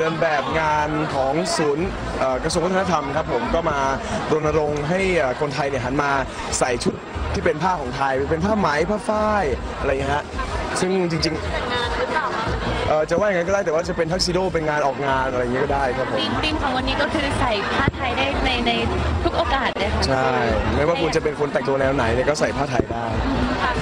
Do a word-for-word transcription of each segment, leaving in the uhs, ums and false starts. เดินแบบงานของศูนย์กระทรวงวัฒนธรรมครับผมก็มารณรงค์ให้คนไทยเนี่ยหันมาใส่ชุดที่เป็นผ้าของไทยเป็นผ้าไหมผ้าฝ้ายอะไรอย่างเงี้ยฮะซึ่งจริงๆจะว่าอย่างนั้นก็ได้แต่ว่าจะเป็นทักซิโดเป็นงานออกงานอะไรอย่างเงี้ยก็ได้ครับผมธีมของวันนี้ก็คือใส่ผ้าไทยได้ในในทุกโอกาสเลยค่ะใช่ไม่ว่าคุณจะเป็นคนแต่งตัวแนวไหนเนี่ยก็ใส่ผ้าไทยได้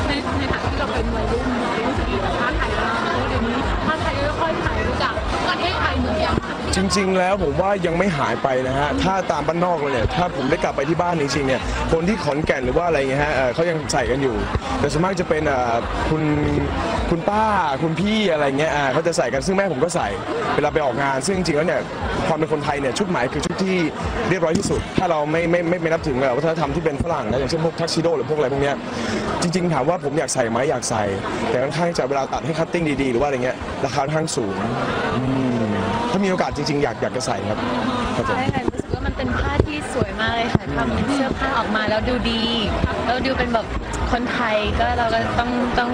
ในในฐานะที่เราเป็นวัยรุ่นรู้สึกว่าผ้าไทยเดี๋ยวนี้ผ้าไทยไม่ค่อยหายจากประเทศไทยเหมือนกันจริงๆแล้วผมว่ายังไม่หายไปนะฮะถ้าตามบ้านนอกเลยเนี่ยถ้าผมได้กลับไปที่บ้านจริงๆเนี่ยคนที่ขอนแก่นหรือว่าอะไรเงี้ยฮะเขายังใส่กันอยู่แต่ส่วนมากจะเป็นคุณคุณป้าคุณพี่อะไรเงี้ยเขาจะใส่กันซึ่งแม่ผมก็ใส่เวลาไปออกงานซึ่งจริงๆแล้วเนี่ยความเป็นคนไทยเนี่ยชุดไหมคือชุดที่เรียบร้อยที่สุดถ้าเราไม่ไม่ไม่นับถึงวัฒนธรรมที่เป็นฝรั่งนะอย่างเช่นพวกทักซิโดหรือพวกอะไรพวกเนี้ยจริงๆถามว่าผมอยากใส่ไหมอยากใส่แต่ค่อนข้างจะเวลาตัดให้คัตติ้งดีๆหรือว่าอะไรเงี้ยราคาค่อนข้างสูงถ้ามีโอกาสจริงๆอยากอยากจะใส่ครับใช่ค่ะรู้สึกว่ามันเป็นผ้าที่สวยมากเลยค่ะทำเสื้อผ้าออกมาแล้วดูดีแล้วดูเป็นแบบคนไทยก็เราก็ต้องต้อง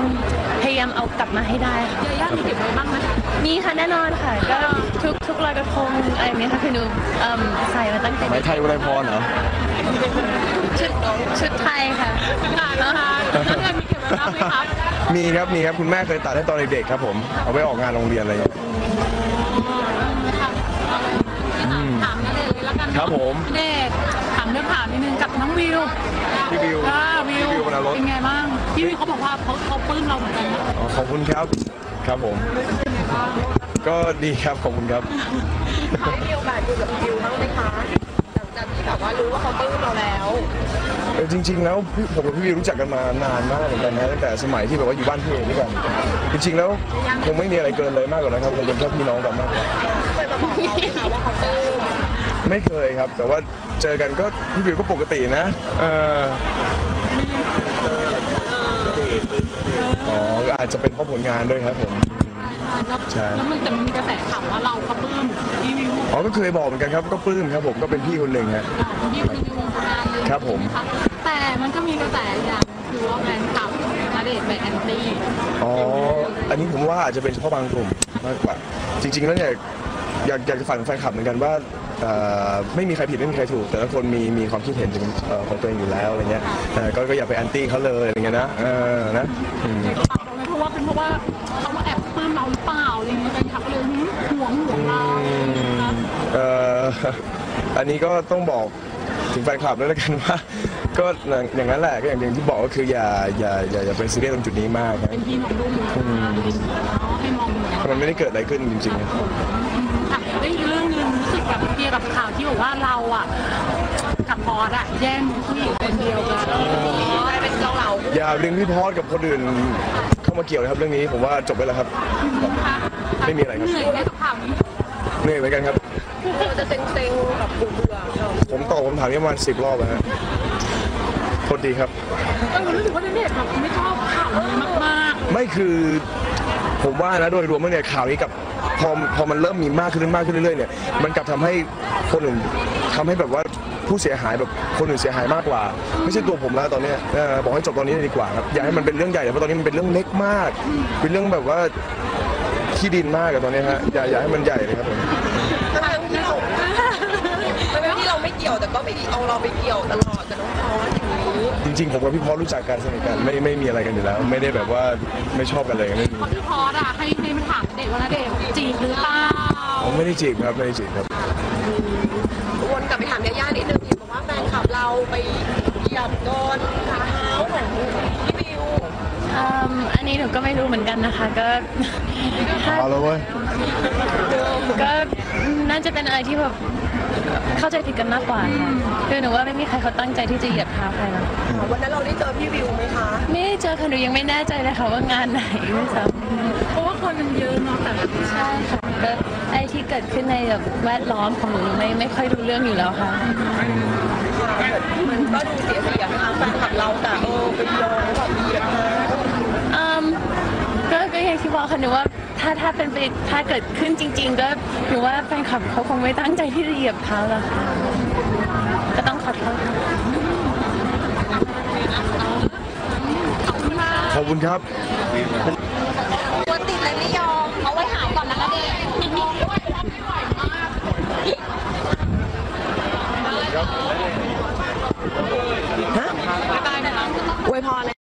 พยายามเอากลับมาให้ได้ค่ะยากมีเก็บไว้บ้างไหมมีค่ะแน่นอนค่ะก็ทุกทุกลอยกระทงอะไรเนี้ยค่ะคือหนูใส่มาตั้งแต่ไหมไทยอุไรพรเหรอชุดชุดไทยค่ะนานแล้วค่ะแล้วเนี่ยมีเก็บไว้บ้างไหมคะมีครับมีครับคุณแม่เคยตัดให้ตอนเด็กๆครับผมเอาไว้ออกงานโรงเรียนอะไรถามเลยแล้วกันครับผมเด็กถามเรื่องถามนิดนึงกับน้องวิวพี่วิววิวเป็นไงบ้างพี่วิวเขาบอกว่าเขาเขาปลื้มเราเหมือนกันขอบคุณครับครับผมก็ดีครับขอบคุณครับได้มีโอกาสคุยกับวิวบ้างไหมคะหลังจากที่แบบว่ารู้ว่าเขาปลื้มเราแล้วจริงๆแล้วผมกับพี่วิวรู้จักกันมานานมากเหมือนกันนะตั้งแต่สมัยที่แบบว่าอยู่บ้านพี่เองด้วยกันจริงๆแล้วคงไม่มีอะไรเกินเลยมากกว่านะครับคงเป็นแค่พี่น้องกันมากกว่าไม่เคยครับแต่ว่าเจอกันก็พี่วิวก็ปกตินะเอออ๋ออาจจะเป็นเพราะผลงานด้วยครับผมใช่แล้วมันจะมีกระแสข่าวว่าเราก็ปลื้มพี่วิวอ๋อก็เคยบอกเหมือนกันครับก็ปลื้มครับผมก็เป็นพี่คนหนึ่งฮะพี่วิวในวงการเลยครับผมแต่มันก็มีกระแสอย่างคือว่าแฟนคลับมาเดทไปแอนตี้อ๋ออันนี้ผมว่าอาจจะเป็นเฉพาะบางกลุ่มมากกว่าจริงๆแล้วเนี่ยอยากอยากจะฝากแฟนคลับเหมือนกันว่าไม่มีใครผิดไม่มีใครถูกแต่ละคนมีมีความคิดเห็นของตัวเองอยู่แล้วอะไรเงี้ยก็ก็อย่าไปแอนตี้เขาเลยอะไรเงี้ยนะเออนะเพราะว่าเป็นเพราะว่าเขามาแอบปลื้มเราหรือเปล่าอะไรเงี้ยแฟนคลับเลยห่วงห่วงเราเอออันนี้ก็ต้องบอกถึงแฟนคลับแล้วกันว่าก็อย่างนั้นแหละก็อย่างที่บอกก็คืออย่าอย่าอย่าอย่าเป็นซีเรียสตรงจุดนี้มากนะเป็นที่มองดูให้มองมันไม่ได้เกิดอะไรขึ้นจริงๆเรื่องนึงรู้สึกแบบเกี่ยวกับข่าวที่บอกว่าเราอ่ะกับบอสอ่ะแย่งผู้หญิงคนเดียวกันเป็นเราเราอย่าดึงพี่พอดกับคนอื่นเข้ามาเกี่ยวนะครับเรื่องนี้ผมว่าจบไปแล้วครับไม่มีอะไรครับเหนื่อยไหมกับข่าวนี้เหนื่อยเหมือนกันครับเราจะเซ็งๆแบบเบื่อๆผมตอบคำถามนี้ประมาณสิบรอบแล้วฮะโคตรดีครับรู้สึกว่าเนี่ยแบบไม่ชอบข่าวมากๆไม่คือผมว่านะโดยรวมเนี่ยข่าวนี้กับพอพอมันเริ่มมีมากขึ้นมากขึ้นเรื่อยๆเนี่ยมันกลับทำให้คนอื่นทำให้แบบว่าผู้เสียหายแบบคนอื่นเสียหายมากกว่าไม่ใช่ตัวผมแล้วตอนนี้บอกให้จบตอนนี้ดีกว่าครับอย่าให้มันเป็นเรื่องใหญ่เพราะตอนนี้มันเป็นเรื่องเล็กมากเป็นเรื่องแบบว่าขี้ดินมากกับตอนนี้ฮะอย่าอย่าให้มันใหญ่เลยครับผมทั้งที่เราทั้งที่เราไม่เกี่ยวแต่ก็ไปเอาเราไปเกี่ยวตลอดกับน้องพอสอย่างนี้จริงๆผมกับพี่พอสรู้จักกันสนิทกันไม่ไม่มีอะไรกันอยู่แล้วไม่ได้แบบว่าไม่ชอบกันเลยไม่มีพี่พอสอะให้ให้มันถามเด็กวันละเด็กจีบหรือเปล่าไม่ได้จีบครับไม่ได้จีบครับวนกลับไปถามย่าย่านิดนึงเห็นบอกว่าแฟนคลับเราไปเหยียบโดนเท้าของพี่บิวอันนี้หนูก็ไม่รู้เหมือนกันนะคะก็เอาเลยเว้ยก็น่าจะเป็นอะไรที่แบบเข้าใจผิดกันมากกว่าคือหนูว่าไม่มีใครเขาตั้งใจที่จะเหยียบเท้าใครนะวันนั้นเราได้เจอพี่วิวไหมคะไม่เจอค่ะหนูยังไม่แน่ใจเลยค่ะว่างานไหนไม่ทราบเพราะว่าคนมันเยอะเนาะแต่ใช่ค่ะก็ไอที่เกิดขึ้นในแบบแวดล้อมของหนูไม่ไม่ค่อยรู้เรื่องอยู่แล้วค่ะมันก็ดูเสียเสียนะคะแฟนคลับเราแต่เออเป็นโยนแบบเหยียบอืมก็ก็อย่างที่บอกค่ะหนูว่าถ้าถ้าเป็นไปถ้าเกิดขึ้นจริงๆก็หนูว่าแฟนคลับเขาคงไม่ตั้งใจที่จะเหยียบเท้าหรอกค่ะก็ต้องขอโทษขอบคุณครับปวดติดอะไรไม่ยอม